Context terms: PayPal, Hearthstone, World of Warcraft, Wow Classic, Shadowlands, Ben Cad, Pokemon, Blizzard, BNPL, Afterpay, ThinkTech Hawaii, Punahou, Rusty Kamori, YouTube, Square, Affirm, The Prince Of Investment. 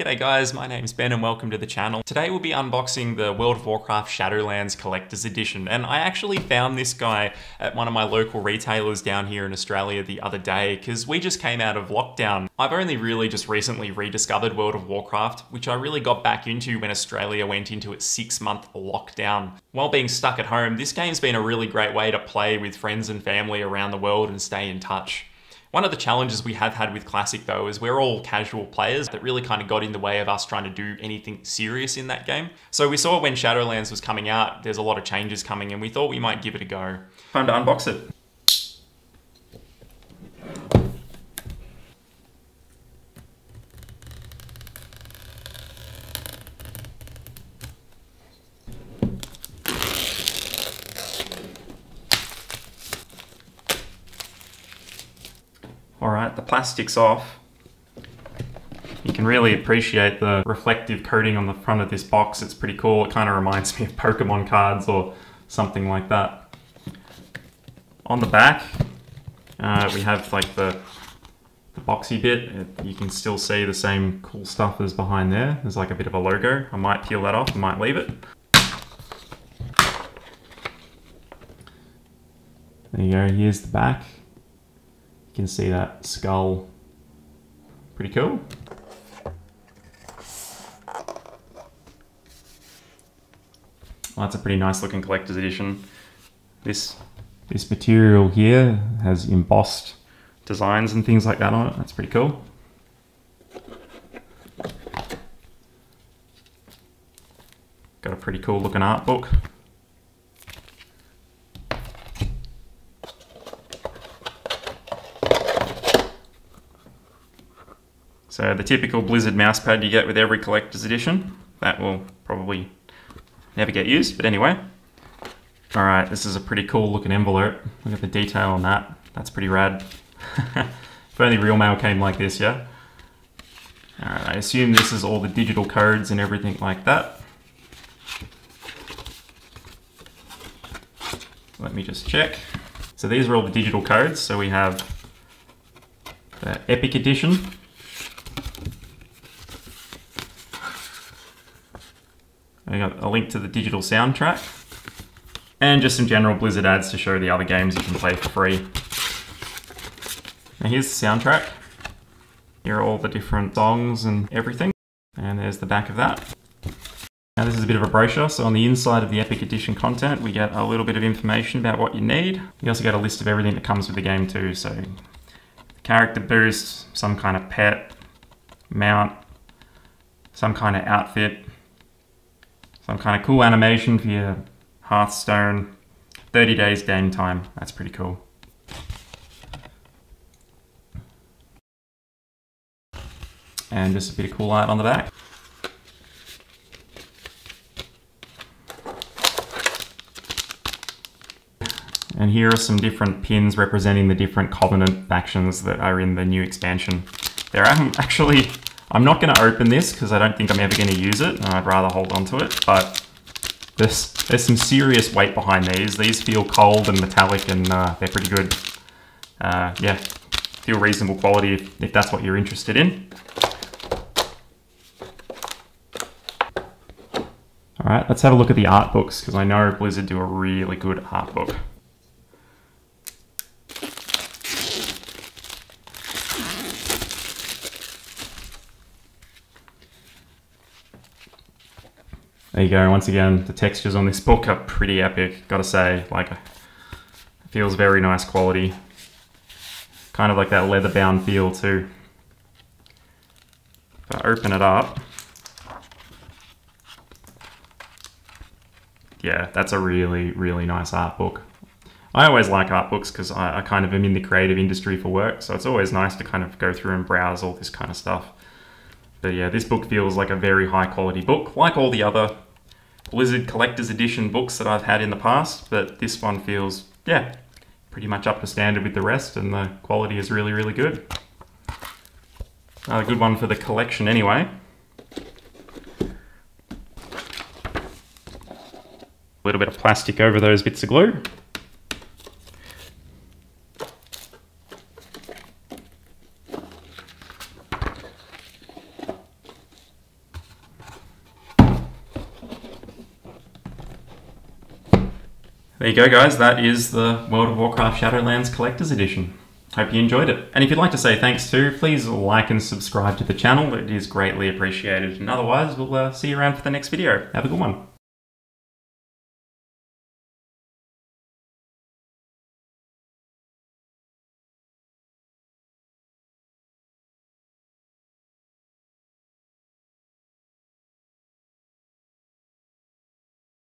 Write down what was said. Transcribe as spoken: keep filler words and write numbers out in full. G'day guys, my name's Ben and welcome to the channel. Today we'll be unboxing the World of Warcraft Shadowlands Collector's Edition, and I actually found this guy at one of my local retailers down here in Australia the other day because we just came out of lockdown. I've only really just recently rediscovered World of Warcraft, which I really got back into when Australia went into its six-month lockdown. While being stuck at home, this game's been a really great way to play with friends and family around the world and stay in touch. One of the challenges we have had with Classic though is we're all casual players that really kind of got in the way of us trying to do anything serious in that game. So we saw when Shadowlands was coming out, there's a lot of changes coming and we thought we might give it a go. Time to unbox it. Alright, the plastic's off. You can really appreciate the reflective coating on the front of this box. It's pretty cool. It kind of reminds me of Pokemon cards or something like that. On the back, uh, we have like the, the boxy bit. It, you can still see the same cool stuff as behind there. There's like a bit of a logo. I might peel that off, I might leave it. There you go, here's the back. You can see that skull. Pretty cool. Well, that's a pretty nice looking collector's edition. This, this material here has embossed designs and things like that on it. That's pretty cool. Got a pretty cool looking art book. So the typical Blizzard mousepad you get with every collector's edition, that will probably never get used, but anyway. All right, this is a pretty cool looking envelope. Look at the detail on that. That's pretty rad. If only real mail came like this, yeah? All right, I assume this is all the digital codes and everything like that. Let me just check. So these are all the digital codes. So we have the Epic Edition. I got a link to the digital soundtrack and just some general Blizzard ads to show the other games you can play for free. Now here's the soundtrack. Here are all the different songs and everything. And there's the back of that. Now this is a bit of a brochure. So on the inside of the Epic Edition content, we get a little bit of information about what you need. You also get a list of everything that comes with the game too. So character boost, some kind of pet, mount, some kind of outfit, some kind of cool animation for your Hearthstone. thirty days game time. That's pretty cool. And just a bit of cool art on the back. And here are some different pins representing the different Covenant factions that are in the new expansion. There are actually... I'm not going to open this because I don't think I'm ever going to use it, and I'd rather hold on to it, but there's, there's some serious weight behind these. These feel cold and metallic, and uh, they're pretty good. Uh, yeah, feel reasonable quality if, if that's what you're interested in. Alright, let's have a look at the art books, because I know Blizzard do a really good art book. There you go, once again, the textures on this book are pretty epic, gotta say. Like, it feels very nice quality. Kind of like that leather-bound feel too. If I open it up... Yeah, that's a really, really nice art book. I always like art books because I, I kind of am in the creative industry for work, so it's always nice to kind of go through and browse all this kind of stuff. But yeah, this book feels like a very high quality book, like all the other Blizzard Collector's Edition books that I've had in the past, but this one feels, yeah, pretty much up to standard with the rest, and the quality is really, really good. Another good one for the collection anyway. A little bit of plastic over those bits of glue. you go, guys. That is the World of Warcraft Shadowlands Collector's Edition. Hope you enjoyed it. And if you'd like to say thanks too, please like and subscribe to the channel. It is greatly appreciated. And otherwise, we'll uh, see you around for the next video. Have a good one.